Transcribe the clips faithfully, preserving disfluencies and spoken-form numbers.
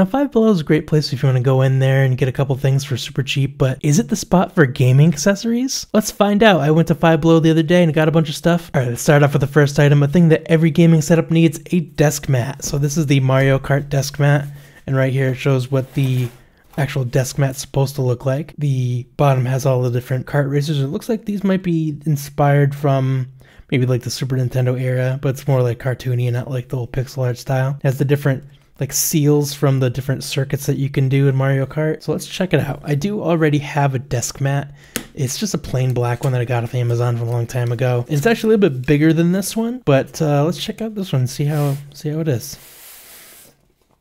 Now, Five Below is a great place if you want to go in there and get a couple things for super cheap, but is it the spot for gaming accessories? Let's find out. I went to Five Below the other day and got a bunch of stuff. All right, let's start off with the first item, a thing that every gaming setup needs, a desk mat. So this is the Mario Kart desk mat, and right here it shows what the actual desk mat's supposed to look like. The bottom has all the different kart racers. It looks like these might be inspired from maybe like the Super Nintendo era, but it's more like cartoony and not like the old pixel art style. It has the different like seals from the different circuits that you can do in Mario Kart. So let's check it out. I do already have a desk mat. It's just a plain black one that I got off Amazon from a long time ago. It's actually a little bit bigger than this one, but uh, let's check out this one and see how, see how it is.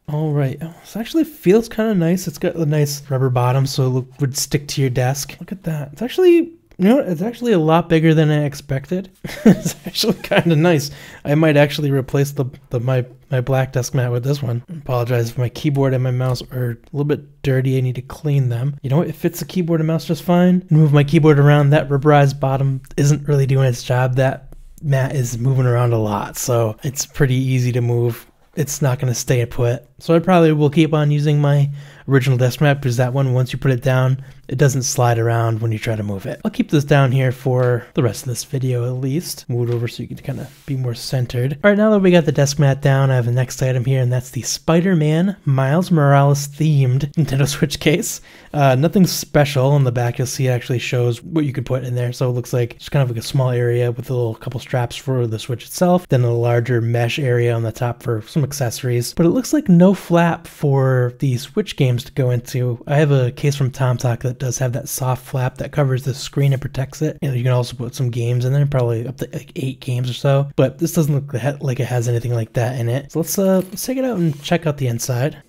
All right, oh, this actually feels kind of nice. It's got a nice rubber bottom, so it would stick to your desk. Look at that. It's actually, you know, it's actually a lot bigger than I expected. It's actually kind of nice. I might actually replace the, the my my black desk mat with this one. I apologize if my keyboard and my mouse are a little bit dirty. I need to clean them. You know what? It fits the keyboard and mouse just fine. Move my keyboard around. That rubberized bottom isn't really doing its job. That mat is moving around a lot, so it's pretty easy to move. It's not going to stay put. So I probably will keep on using my original desk mat because that one, once you put it down, it doesn't slide around when you try to move it. I'll keep this down here for the rest of this video at least. Move it over so you can kind of be more centered. All right, now that we got the desk mat down, I have the next item here, and that's the Spider-Man Miles Morales themed Nintendo Switch case. Uh, nothing special in the back. You'll see it actually shows what you could put in there. So it looks like just kind of like a small area with a little couple straps for the Switch itself, then a larger mesh area on the top for some accessories. But it looks like no flap for the Switch games to go into. I have a case from Tom Talk that does have that soft flap that covers the screen and protects it. And you can also put some games in there, probably up to like eight games or so. But this doesn't look like it has anything like that in it. So let's, uh, let's take it out and check out the inside.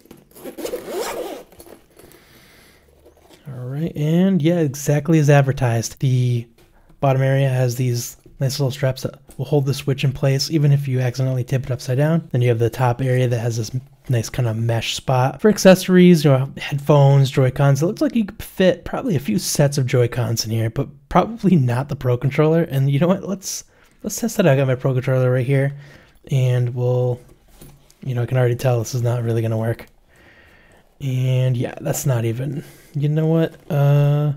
All right, and yeah, exactly as advertised. The bottom area has these nice little straps that will hold the Switch in place, even if you accidentally tip it upside down. Then you have the top area that has this nice kind of mesh spot. For accessories, you know, headphones, Joy-Cons, it looks like you could fit probably a few sets of Joy-Cons in here, but probably not the Pro Controller. And you know what? Let's let's test that out. I got my Pro Controller right here, and we'll, you know, I can already tell this is not really going to work. And yeah, that's not even, you know what? Uh...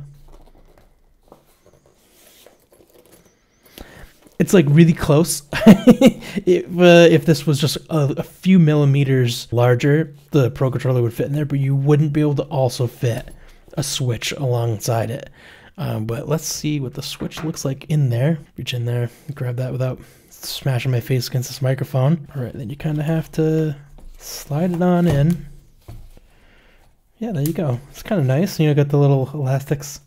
It's like really close. it, uh, if this was just a, a few millimeters larger, the Pro Controller would fit in there, but you wouldn't be able to also fit a Switch alongside it. Um, but let's see what the Switch looks like in there. Reach in there, grab that without smashing my face against this microphone. All right, then you kind of have to slide it on in. Yeah, there you go. It's kind of nice. You know, got the little elastics.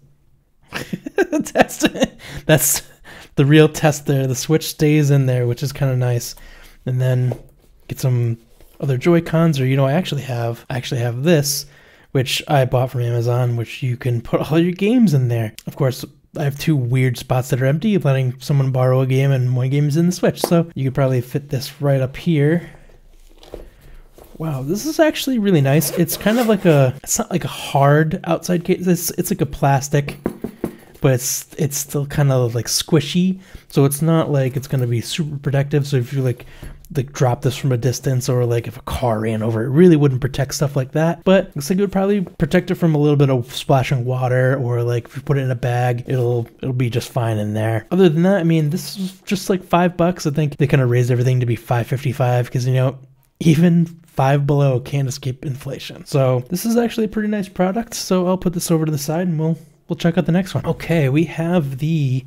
That's that's the real test there. The Switch stays in there, which is kind of nice. And then get some other Joy-Cons, or, you know, I actually have, I actually have this, which I bought from Amazon, which you can put all your games in there. Of course, I have two weird spots that are empty, letting someone borrow a game and one game is in the Switch. So you could probably fit this right up here. Wow, this is actually really nice. It's kind of like a, it's not like a hard outside case. It's, it's like a plastic, but it's it's still kind of like squishy, so it's not like it's going to be super protective. So if you like like drop this from a distance, or like if a car ran over it, really wouldn't protect stuff like that. But looks like it would probably protect it from a little bit of splashing water, or like if you put it in a bag, it'll it'll be just fine in there. Other than that, I mean, this is just like five bucks. I think they kind of raised everything to be five fifty-five because, you know, even Five Below can't escape inflation. So this is actually a pretty nice product. So I'll put this over to the side and we'll We'll check out the next one. Okay, we have the,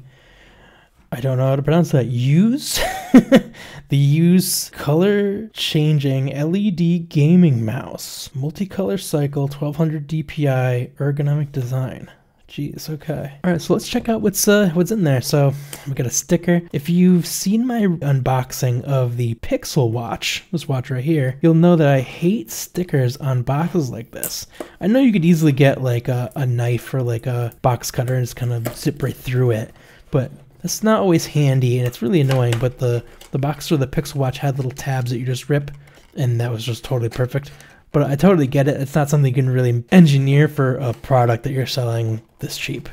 I don't know how to pronounce that, Use? The Use color changing L E D gaming mouse. Multicolor cycle, twelve hundred D P I, ergonomic design. Jeez, okay. All right, so let's check out what's uh, what's in there. So we got a sticker. If you've seen my unboxing of the Pixel Watch, this watch right here, you'll know that I hate stickers on boxes like this. I know you could easily get like a, a knife or like a box cutter and just kind of zip right through it, but that's not always handy and it's really annoying. But the, the box for the Pixel Watch had little tabs that you just rip, and that was just totally perfect. But I totally get it. It's not something you can really engineer for a product that you're selling this cheap.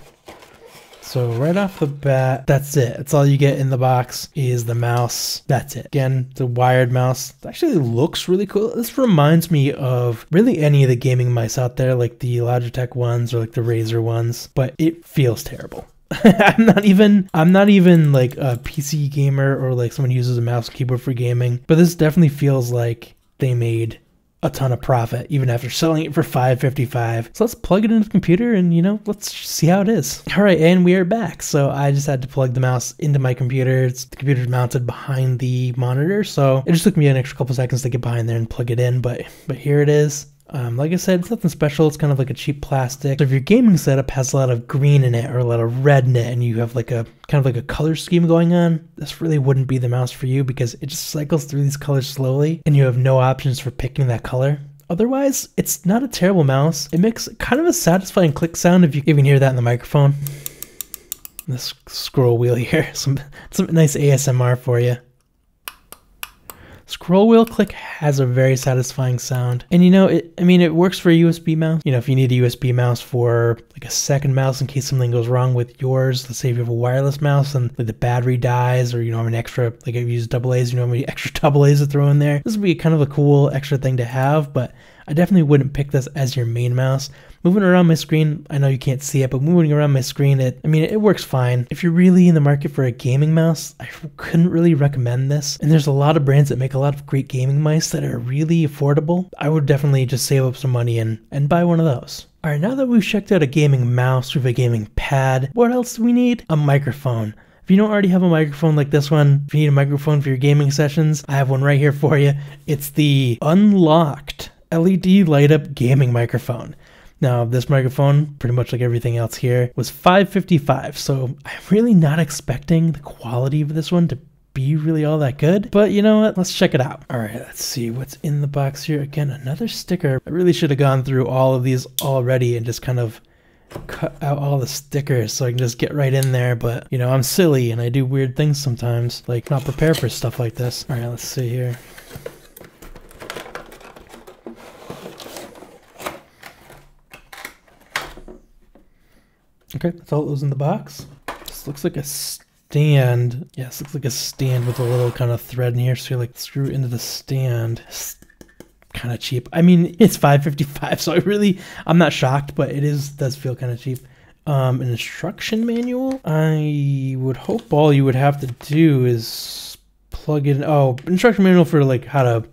So right off the bat, that's it. That's all you get in the box is the mouse. That's it. Again, it's a wired mouse. It actually looks really cool. This reminds me of really any of the gaming mice out there, like the Logitech ones or like the Razer ones, but it feels terrible. I'm not even, I'm not even like a P C gamer or like someone who uses a mouse keyboard for gaming, but this definitely feels like they made a ton of profit even after selling it for five fifty-five. So let's plug it into the computer and, you know, let's see how it is. All right, and we are back. So I just had to plug the mouse into my computer. It's, the computer's mounted behind the monitor, so it just took me an extra couple seconds to get behind there and plug it in, but but here it is. Um, like I said, it's nothing special. It's kind of like a cheap plastic. So if your gaming setup has a lot of green in it or a lot of red in it and you have like a kind of like a color scheme going on, this really wouldn't be the mouse for you because it just cycles through these colors slowly and you have no options for picking that color. Otherwise, it's not a terrible mouse. It makes kind of a satisfying click sound, if you even hear that in the microphone. This scroll wheel here, some, some nice A S M R for you. Scroll wheel click has a very satisfying sound. And you know, it, I mean, it works for a U S B mouse. You know, if you need a U S B mouse for like a second mouse in case something goes wrong with yours, let's say if you have a wireless mouse and like the battery dies, or you don't have an extra, like if you use double A's, you don't have any extra double A's to throw in there. This would be kind of a cool extra thing to have, but I definitely wouldn't pick this as your main mouse. Moving around my screen, I know you can't see it, but moving around my screen, it, I mean, it works fine. If you're really in the market for a gaming mouse, I couldn't really recommend this. And there's a lot of brands that make a lot of great gaming mice that are really affordable. I would definitely just save up some money and, and buy one of those. All right, now that we've checked out a gaming mouse, we have a gaming pad. What else do we need? A microphone. If you don't already have a microphone like this one, if you need a microphone for your gaming sessions, I have one right here for you. It's the unlocked L E D light up gaming microphone. Now this microphone, pretty much like everything else here, was five fifty-five, so I'm really not expecting the quality of this one to be really all that good, but you know what, let's check it out. All right, let's see what's in the box here. Again, another sticker. I really should have gone through all of these already and just kind of cut out all the stickers so I can just get right in there, but you know, I'm silly and I do weird things sometimes, like not prepare for stuff like this. All right, let's see here. Okay, that's all that was in the box. This looks like a stand. Yeah, this looks like a stand with a little kind of thread in here, so you like screw it into the stand. It's kind of cheap. I mean, it's five fifty-five, so I really, I'm not shocked, but it is does feel kind of cheap. Um, an instruction manual. I would hope all you would have to do is plug in. Oh, instruction manual for like how to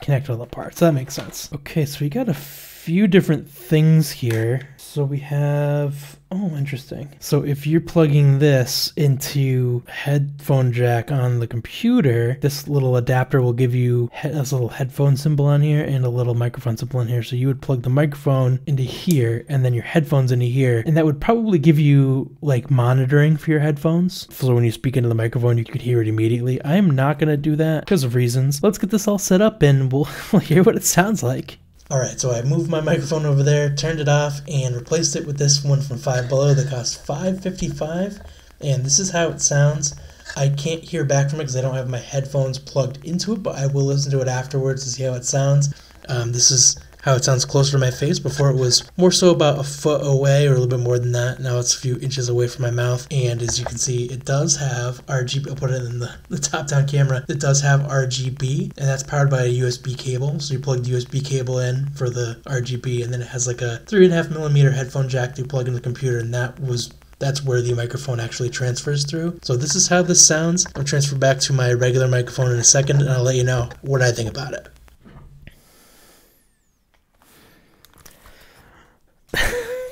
connect all the parts. That makes sense. Okay, so we got a few different things here. So we have, oh, interesting. So if you're plugging this into headphone jack on the computer, this little adapter will give you this little headphone symbol on here and a little microphone symbol in here. So you would plug the microphone into here and then your headphones into here. And that would probably give you like monitoring for your headphones. So when you speak into the microphone, you could hear it immediately. I am not gonna do that because of reasons. Let's get this all set up and we'll, we'll hear what it sounds like. All right, so I moved my microphone over there, turned it off, and replaced it with this one from Five Below that costs five fifty-five, and this is how it sounds. I can't hear back from it because I don't have my headphones plugged into it, but I will listen to it afterwards to see how it sounds. Um, this is how it sounds closer to my face. Before it was more so about a foot away or a little bit more than that. Now it's a few inches away from my mouth, and as you can see, it does have R G B. I'll put it in the, the top-down camera. It does have R G B, and that's powered by a U S B cable. So you plug the U S B cable in for the R G B, and then it has like a three and a half millimeter headphone jack that you plug into the computer, and that was that's where the microphone actually transfers through. So this is how this sounds. I'll transfer back to my regular microphone in a second, and I'll let you know what I think about it.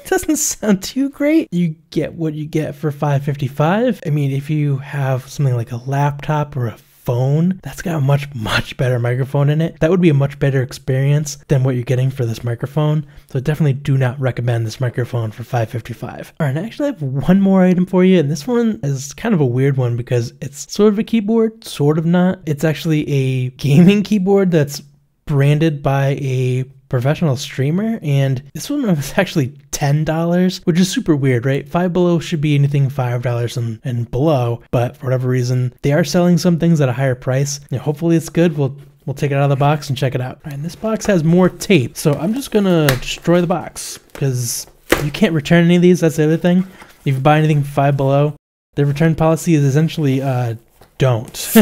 Doesn't sound too great. You get what you get for five fifty-five. I mean, if you have something like a laptop or a phone that's got a much much better microphone in it, that would be a much better experience than what you're getting for this microphone. So definitely do not recommend this microphone for five fifty-five. All right, I actually have one more item for you, and this one is kind of a weird one because it's sort of a keyboard, sort of not. It's actually a gaming keyboard that's branded by a professional streamer, and this one was actually ten dollars, which is super weird, right? Five Below should be anything five dollars and, and below, but for whatever reason, they are selling some things at a higher price. You know, hopefully it's good. We'll we'll take it out of the box and check it out. All right, and this box has more tape, so I'm just gonna destroy the box because you can't return any of these. That's the other thing. If you buy anything from Five Below, their return policy is essentially uh, don't.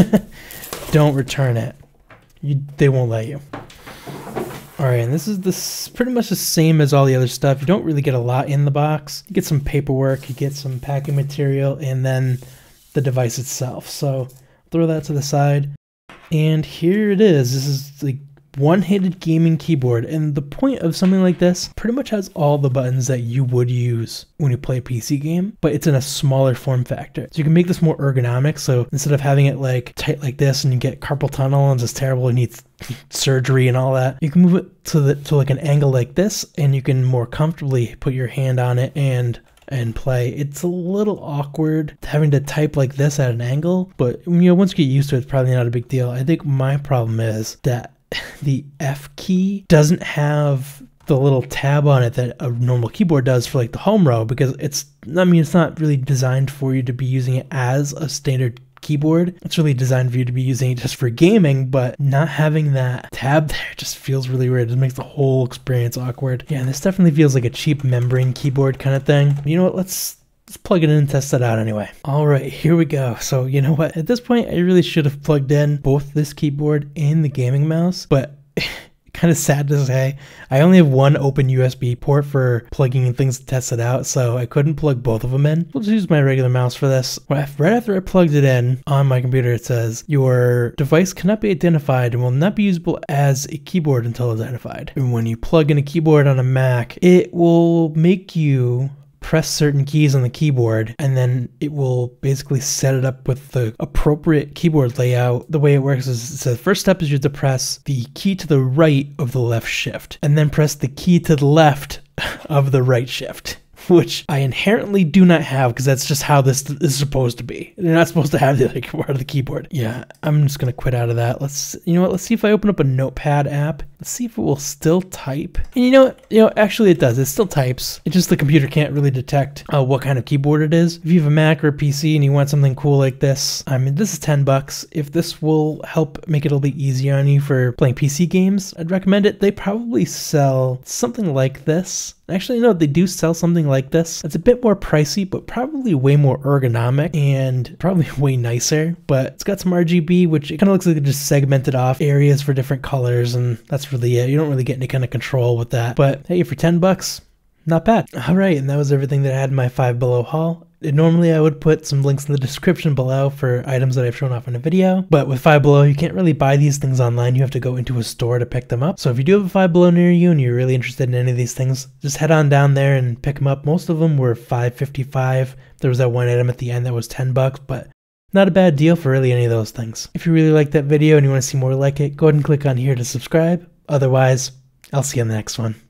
Don't return it. You, they won't let you. Alright, and this is this pretty much the same as all the other stuff. You don't really get a lot in the box. You get some paperwork, you get some packing material, and then the device itself. So throw that to the side. And here it is. This is the one-handed gaming keyboard, and the point of something like this pretty much has all the buttons that you would use when you play a P C game, but it's in a smaller form factor. So you can make this more ergonomic, so instead of having it like tight like this and you get carpal tunnel and it's terrible and needs surgery and all that, you can move it to the to like an angle like this and you can more comfortably put your hand on it and and play. It's a little awkward having to type like this at an angle, but you know, once you get used to it, it's probably not a big deal. I think my problem is that the F key doesn't have the little tab on it that a normal keyboard does for like the home row, because it's, I mean, it's not really designed for you to be using it as a standard keyboard. It's really designed for you to be using it just for gaming, but not having that tab there just feels really weird. It makes the whole experience awkward. Yeah, and this definitely feels like a cheap membrane keyboard kind of thing. You know what? Let's Let's plug it in and test it out anyway. All right, here we go. So you know what? At this point, I really should have plugged in both this keyboard and the gaming mouse, but kind of sad to say, I only have one open U S B port for plugging in things to test it out, so I couldn't plug both of them in. We'll just use my regular mouse for this. Right after I plugged it in on my computer, it says, your device cannot be identified and will not be usable as a keyboard until identified. And when you plug in a keyboard on a Mac, it will make you press certain keys on the keyboard, and then it will basically set it up with the appropriate keyboard layout. The way it works is, so the first step is you have to press the key to the right of the left shift, and then press the key to the left of the right shift, which I inherently do not have because that's just how this is supposed to be. They're not supposed to have the other part of the keyboard. Yeah, I'm just gonna quit out of that. Let's, you know what, let's see if I open up a notepad app. Let's see if it will still type. And you know what, you know, actually it does, it still types. It's just the computer can't really detect uh, what kind of keyboard it is. If you have a Mac or a P C and you want something cool like this, I mean, this is ten bucks. If this will help make it a little bit easier on you for playing P C games, I'd recommend it. They probably sell something like this. Actually, no, they do sell something like this. It's a bit more pricey, but probably way more ergonomic and probably way nicer. But it's got some R G B, which it kind of looks like it just segmented off areas for different colors, and that's really it. You don't really get any kind of control with that. But hey, for ten bucks, not bad. All right, and that was everything that I had in my Five Below haul. Normally I would put some links in the description below for items that I've shown off in a video, but with Five Below, you can't really buy these things online. You have to go into a store to pick them up. So if you do have a Five Below near you and you're really interested in any of these things, just head on down there and pick them up. Most of them were five fifty-five. There was that one item at the end that was ten bucks, but not a bad deal for really any of those things. If you really liked that video and you want to see more like it, go ahead and click on here to subscribe. Otherwise, I'll see you in the next one.